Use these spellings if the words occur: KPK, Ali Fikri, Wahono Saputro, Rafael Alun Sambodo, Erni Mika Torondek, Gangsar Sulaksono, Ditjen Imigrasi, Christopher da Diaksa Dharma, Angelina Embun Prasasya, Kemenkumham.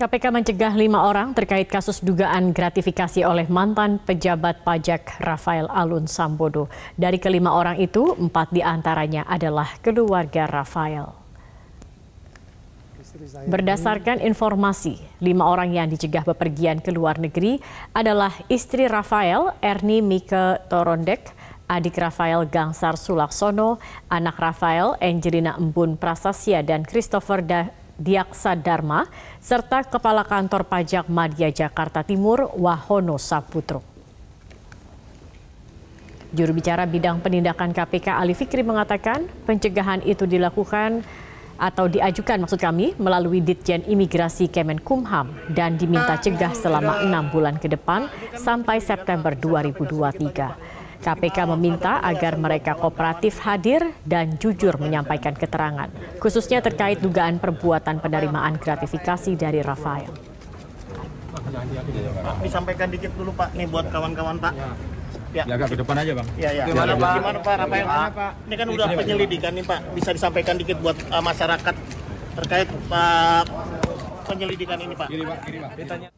KPK mencegah 5 orang terkait kasus dugaan gratifikasi oleh mantan pejabat pajak Rafael Alun Sambodo. Dari ke-5 orang itu, 4 diantaranya adalah keluarga Rafael. Berdasarkan informasi, 5 orang yang dicegah bepergian ke luar negeri adalah istri Rafael, Erni Mika Torondek, adik Rafael Gangsar Sulaksono, anak Rafael Angelina Embun Prasasya dan Christopher da Diaksa Dharma, serta Kepala Kantor Pajak Madya Jakarta Timur, Wahono Saputro. Juru bicara bidang penindakan KPK Ali Fikri mengatakan pencegahan itu dilakukan atau diajukan melalui Ditjen Imigrasi Kemenkumham dan diminta cegah selama 6 bulan ke depan sampai September 2023. KPK meminta agar mereka kooperatif hadir dan jujur menyampaikan keterangan, khususnya terkait dugaan perbuatan penerimaan gratifikasi dari Rafael. Pak, disampaikan dikit dulu Pak, nih buat kawan-kawan Pak. Ya, agak ke depan aja Bang. Ya. Gimana Pak Rafael? Ini kan udah penyelidikan nih Pak, bisa disampaikan dikit buat masyarakat terkait Pak penyelidikan ini Pak.